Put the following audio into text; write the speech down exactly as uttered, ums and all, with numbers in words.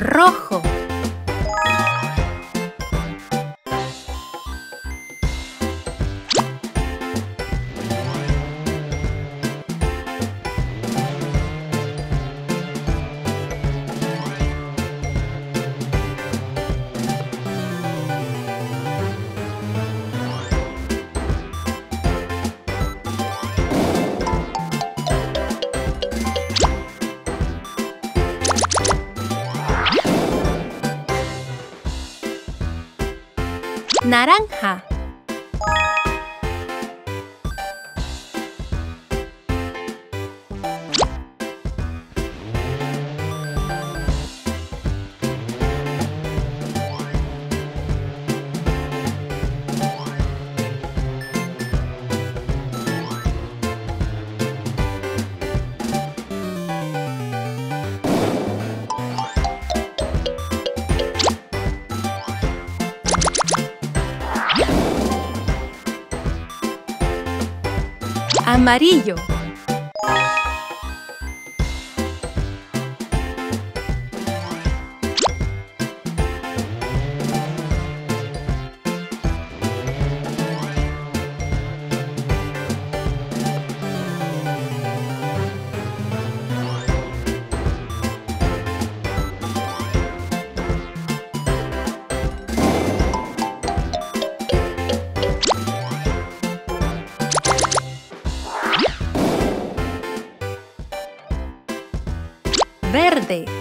rojo. Naranja. Amarillo. Verde.